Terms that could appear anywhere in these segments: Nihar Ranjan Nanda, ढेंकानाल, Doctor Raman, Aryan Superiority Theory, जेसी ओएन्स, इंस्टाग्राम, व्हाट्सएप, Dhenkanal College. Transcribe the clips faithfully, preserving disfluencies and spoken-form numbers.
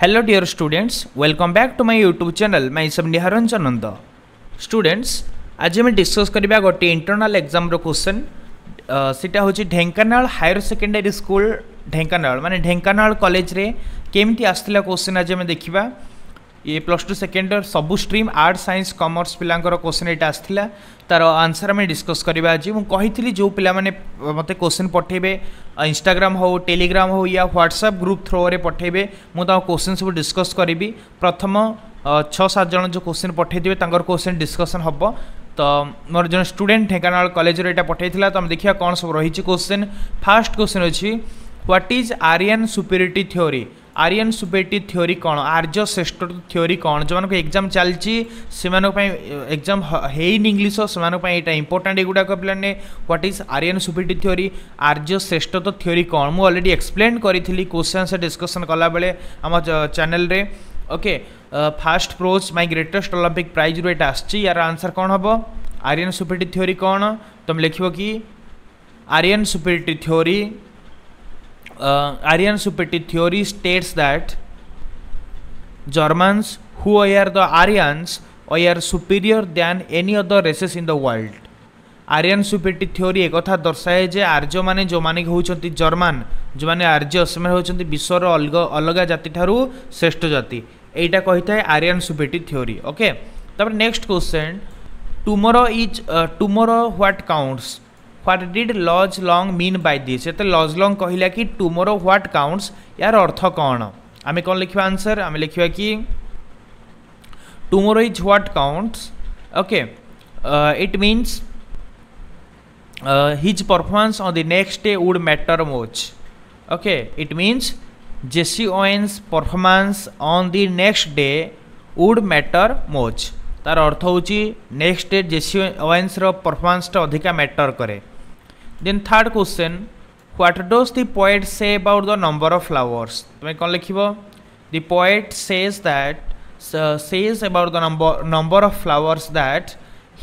Hello dear students, welcome back to my YouTube channel. मैं सब निहार Ranjan Nanda. Students, आज आम डिस्कस करवा गोटे इंटरनाल एग्जाम रो क्वेश्चन। सीटा हूँ ढेंकानाल higher secondary school, ढेंकानाल माने ढेंकानाल कॉलेज रे केमती आसला क्वेश्चन आज आम देखा। ये प्लस टू सेकेंड ईयर सबू स्ट्रीम आर्ट साइंस कमर्स पिला क्वेश्चन ये आसाला, तार आंसर आम डिस्कस करवा। आज मुझे जो पिला माने मत क्वेश्चन पठेबे इंस्टाग्राम हो, टेलीग्राम हो या व्हाट्सएप ग्रुप थ्रो रे पठेबे, मुझे क्वेश्चन सब डिस्कस करी। प्रथम छः सात जन जो क्वेश्चन पठेबे तर क्वेश्चन डिस्कसन हम। तो मोर जो स्टूडेंट ढेंकानाल कॉलेज रे पठे तो आम देखा कौन सब रही क्वेश्चन। फास्ट क्वेश्चन अच्छी, what is Aryan superiority theory. Aryan superiority theory कौन, आर्य श्रेष्ठ थ्योरी कौन। जो एग्जाम चलती से एग्जाम है इंग्लीश से इंपोर्टाट युवाक पे। What is Aryan superiority theory, आर्य श्रेष्ठ थ्योरी कौन, मुझे अलरेडी एक्सप्लेन करी क्वेश्चन से डिस्कसन कला बेले आम चैनल रे। Okay, first prose my greatest Olympic prize रू एटा आसछि। यार आंसर कौन हम, आर्यन सुपीरियरिटी थ्योरी कौन। तुम लिख कि Aryan superiority theory Uh, Aryan Superiority Theory states that Germans who were the Aryans were superior than any other races in the world. Aryan Superiority Theory एक कथा दर्शाए जे आर्य माने जो माने होउछंती जर्मन, जो माने आर्य से होउछंती विश्वर अलग अलग जाति थारू श्रेष्ठ जाति, एटा कहिताए Aryan Superiority Theory। ओके, तब next question, tomorrow is tomorrow what counts. What did laws long mean by this. ये लॉज लॉन्ग कहला कि टुमोरो व्हाट काउंट्स, यार अर्थ कौन। आम कौन लिखा आंसर, आम लिखा कि tomorrow is what counts. Okay, it means his performance on the next day would matter much. Okay, it means जेसी ओएन्स performance on the next day would matter much. तार अर्थ हूँ नेक्स्ट डे जेसी ओएन्स रो परफॉर्मेंसटा अधिका matter करे। Then third question, what does the poet say about the number of flowers. तुम्हें कौन लिख, the poet says that says about the number number of flowers that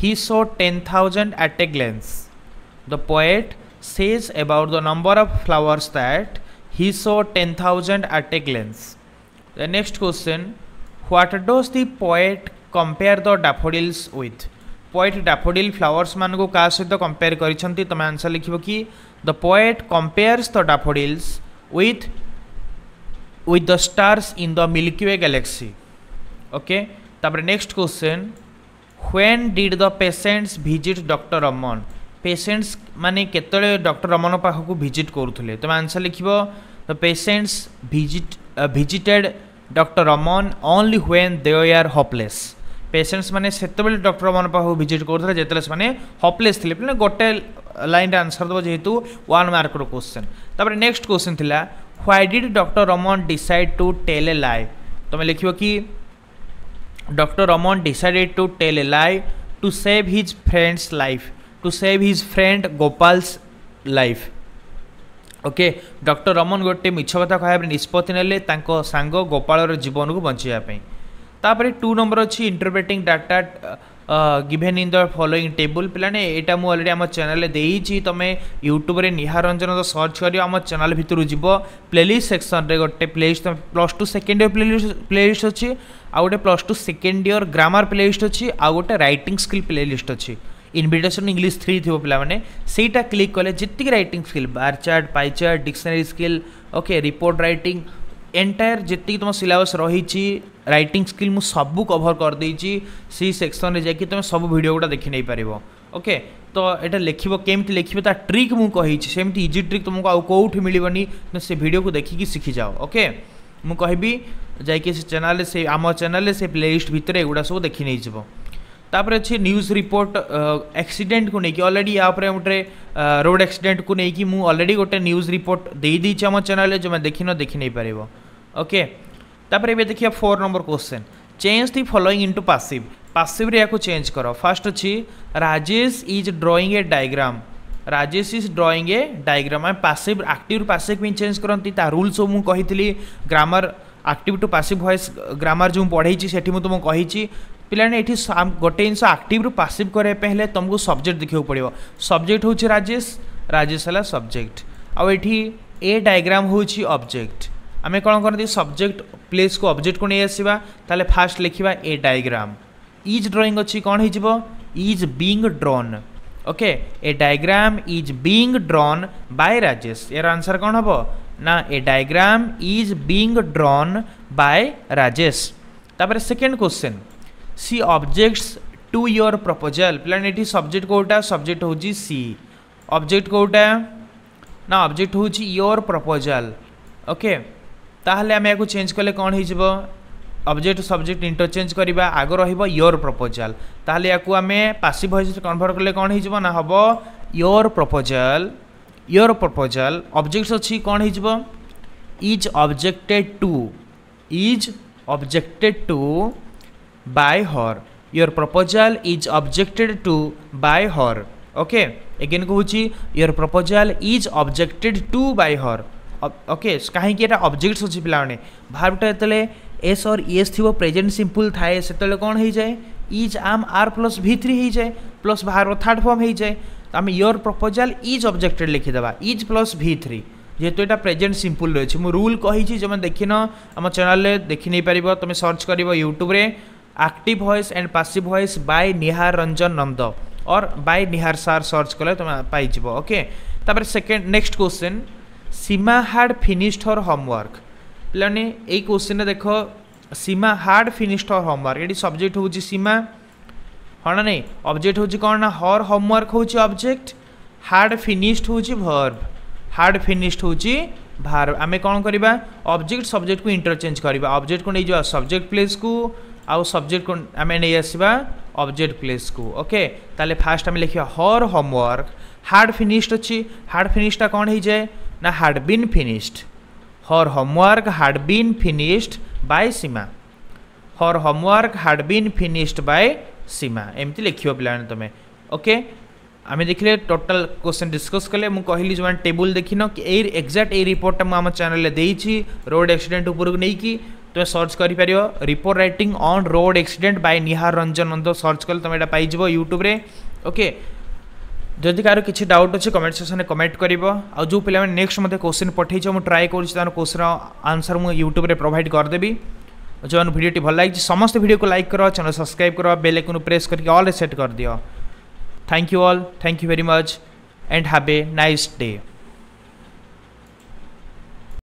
he saw ten thousand at a glance. The poet says about the number of flowers that he saw ten thousand at a glance. The next question, what does the poet compare the daffodils with. Poet daffodil flowers मान को क्या सहित compare करिसेंती। तुम answer लिख कि the poet compares the daffodils with with the stars in the Milky Way galaxy. Okay, तापर next question, when did the patients visit doctor Raman. Patients माने केतले डॉक्टर रमन पाख को विजिट करुले। तुम आंसर लिख the patients visit visited doctor Raman only when they are hopeless. Patients मैंने सेतबेले doctor Raman पाखु विजिट करथले जेतले माने होपलेस थिले। पने गोटे लाइन आंसर दो जेहेतु वन मार्क रो क्वेश्चन। तापर नेक्स्ट क्वेश्चन थिला, why did doctor Raman decide to tell a lie. तमे लिखियो कि doctor Raman decided to tell a lie to save his friends life, to save his friend Gopal's life. Okay, doctor Raman गोटे मिछ कथा कहबे निष्पत्ति नेले तांको सांग गोपाल जीवन को बंचिया पई। तापर टू नंबर अच्छी, interpreting data given in the following table. पिलाने एटा मु ऑलरेडी आम चैनल देइची, तमे यूट्यूब रे निहार रंजन द सर्च करियो, आम चैनल भितर जीव। प्लेलिस्ट सेक्शन रे गोटे playlist plus two second year playlist playlist अच्छी, आ गोटे plus two second year grammar playlist अच्छी, आ गोटे राइटिंग स्किल प्लेलिस्ट अच्छी। इनविटेशन इंग्लिश थ्री थी पे मैंने सहीटा क्लिक कले जितकी writing skill, bar chart, pie chart, dictionary skill, okay, report writing, entire जितकी तुम सिलेबस रही राइटिंग स्किल मु सबू कवर कर देइची। सी सेक्शन रे जाकि तुम सब वीडियो गुडा देखि नै पारिबो। ओके, तो एटा लेखिबो केमती लेखिबो ता ट्रिक मु कहिछि, सेमती इजी ट्रिक तुमको आ कोउठी मिलिबनी, तो से वीडियो को देखिकी सीखी जाओ। ओके, मु कहिबी जाकि से चैनल से आम चैनल से प्लेलिस्ट भितर एगुडा सब देखि नै जइबो। तापर अच्छे न्यूज़ रिपोर्ट एक्सीडेंट को लेकिन ऑलरेडी यहाँ पर गोटे रोड एक्सीडेंट को लेकिन मुझे ऑलरेडी गोटे न्यूज़ रिपोर्ट दे देईछि आम चैनल जो मैं देखि न देखि नहीं पारिबो। ओके, तापर एबे देखिया four number question, change the following into passive. Passive रे याको चेंज करो। फास्ट अच्छी, Rajesh is drawing a diagram. Rajesh is drawing a diagram. आम पासिव एक्टिव पासिव चेंज करती रूल सब मुझे कही grammar active to passive voice grammar जो पढ़ाई से तुमको कही। पिलाने ये गोटे जिन आक्टिव रु पासिव करने तुमको सब्जेक्ट देखा पड़ो। सब्जेक्ट हूँ राजेश, राजेश है सब्जेक्ट, आउ ए डायग्राम हूँ ऑब्जेक्ट। आम कौन करती सब्जेक्ट प्लेस को ऑब्जेक्ट को नहीं आसवा ताले फास्ट लिखा ए डायग्राम इज ड्राइंग अच्छी कौन हो is being drawn okay a diagram is being drawn by Rajesh यार आंसर कौन हम ना a diagram is being drawn by Rajesh. तापर second question she objects to your proposal plan ये सब्जेक्ट कौटा सब्जेक्ट हूँ सी ऑब्जेक्ट कौटा ना ऑब्जेक्ट हूँ योर प्रपोजल ओके ताहले आम या चेंज कले कौन हो ऑब्जेक्ट सब्जेक्ट इंटरचेंज करवा आग रहिबो योर प्रपोजल ताहले याकु आमे पासिव वॉइस कन्वर्ट कले कौन हो ना हम your proposal your proposal objects अच्छी कौन हो is objected to is objected to by her your proposal is objected to by her okay again कहूँ your proposal is objected to by her okay कहीं ऑब्जेक्ट्स अच्छे पे भार्बटा जितने S और इस थी प्रेजेंट सिंपल थाए से कौन हो जाए इज आम आर प्लस भि थ्री हो जाए प्लस भार थर्ड फॉर्म हो जाए तो आम योर प्रपोजल इज ऑब्जेक्टेड लिखिदेवा इज प्लस भि थ्री जेहेतु यहाँ प्रेजेंट सिंपल रही मु रूल कही जो देखी न आम चैनल देखी नहीं पार तुम सर्च कर YouTube active voice and passive voice by Nihar Ranjan Nanda और बाय निहार सार सर्च कले तुम पाइब ओके। तापर second next question Seema had finished her homework पिलाने यही क्वेश्चन देख Seema had finished her homework ये सब्जेक्ट हूँ सीमा हाँ ना नहीं ऑब्जेक्ट हूँ कौन ना हर होमवर्क हूँ ऑब्जेक्ट हार्ड फिनिश्ड हूँ वर्ब हार्ड फिनिश्ड हूँ वर्ब आम कौन करवा ऑब्जेक्ट सब्जेक्ट को इंटरचेंज करवा ऑब्जेक्ट को नहीं जावा सब्जेक्ट प्लेस को आउ सब्जेक्ट को आम नहीं आसवा ऑब्जेक्ट प्लेस को ओके ताले फास्ट आम लिखा हर होमवर्क हार्ड फिनिश्ड अच्छी हार्ड फिनिश्डा कौन हो जाए ना had been finished her homework had been finished by Seema her homework had been finished by Seema एमती लिख पे तुम ओके। आम देखिले टोटल क्वेश्चन डिस्कस कले मुझे कहली जो टेबुल देखिन कि एक्जाक्ट ये रिपोर्टा मुझे आम चैनल देती रोड एक्सीडेंट उपरक नहीं कि तुम सर्च कर report writing on road accident by Nihar Ranjan Nanda search कले तुम यहाँ यूट्यूब ओके। जदि कार किसी डाउट अच्छे कमेंट सेक्शन में कमेंट कर आ जो पे नेक्स्ट मत क्वेश्चन पठे मुझे ट्राए कर क्वेश्चन आंसर मुझे यूट्यूब में प्रोवाइड करदेवी जो भिडियो भल लगी समस्त भिडियो को लाइक करो चैनल सब्सक्राइब करो बेल आइकन प्रेस करके ऑल सेट कर दियो। Thank you all thank you very much and have a nice day.